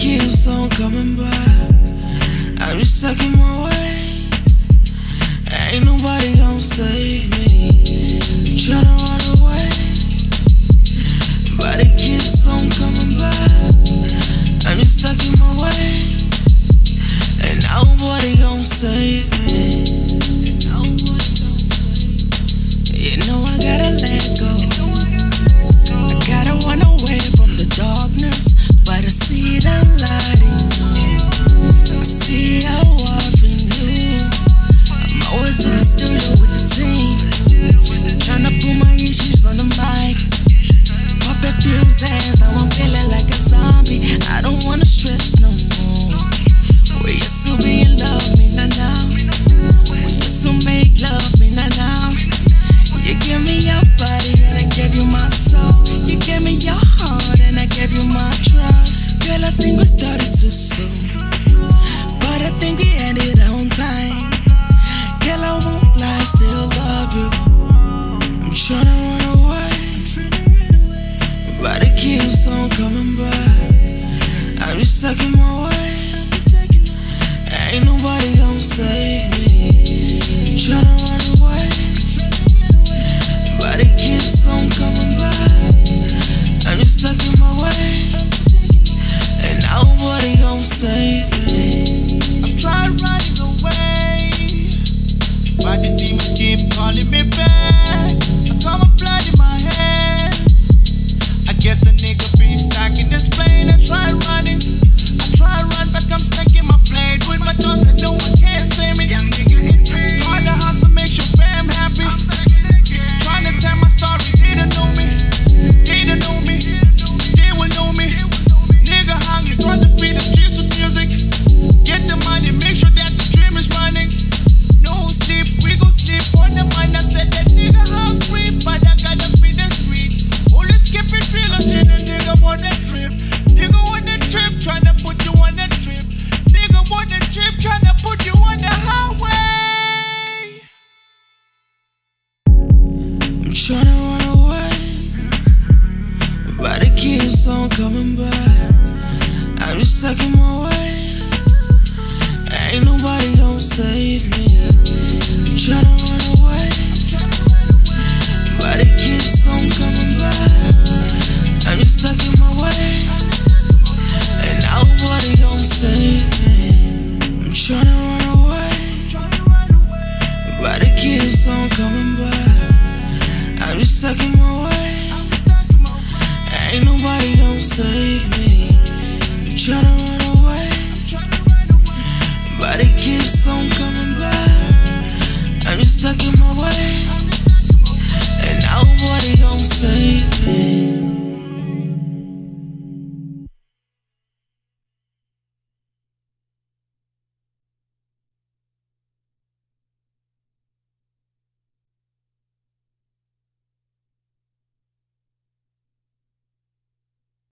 keeps on coming back. I'm just stuck in my ways. Ain't nobody gonna save me. I'm trying to run away, but it keeps on coming back. I'm just stuck in my ways, and nobody gonna save me. You know I gotta let go. I gotta run away from the darkness, but I see the light in you. I see how often you. I'm always in the studio with the team, trying to put my issues on the mic. Puppet fuse hands, now I'm feeling like a zombie. I don't wanna stress no more. We used to be in love, me not now. We used to make love, me not now. You gave me your body and I gave you my soul. You gave me your heart and I gave you my trust. Girl, I think we started too soon, but I think we ended on time. Girl, I won't lie, still love you. I'm tryna run away, but it keeps on coming back. I'm just stuck in my ways. Ain't nobody gonna save me. I'm tryna run away, but it keeps on coming back. I'm just stuck in my ways, and nobody gon' save me. I've tried running away, but the demons keep calling me back. I got my blood in my head. I guess a nigga be stuck in this plane. I try running, I try run, but I'm stuck in my blade with my thoughts that no one can save me. Young nigga in pain, hard to hustle, make your fam happy. Tryna tell my story, they don't know me. They don't know me. They will know me. Nigga hungry, trying to feed the streets with music. Get the money, make sure that the dream is running. No sleep, we gon' sleep on the mind. I said that nigga hungry, but I gotta feed the street. Only skipping real shit, the nigga on a trip. Nigga on a trip, tryna put you on a trip. Nigga on a trip, tryna put you on the highway. I'm trying to run away, but it keeps on coming back. I'm just stuck in my ways. Ain't nobody gonna save me. I'm trying to run away, but it keeps on coming back. I'm just stuck in my ways, and nobody gonna save me. I'm trying to run away, but it keeps on coming back. I'm just stuck in my ways. Ain't nobody gonna save me. I'm tryna run away, but it keeps on coming.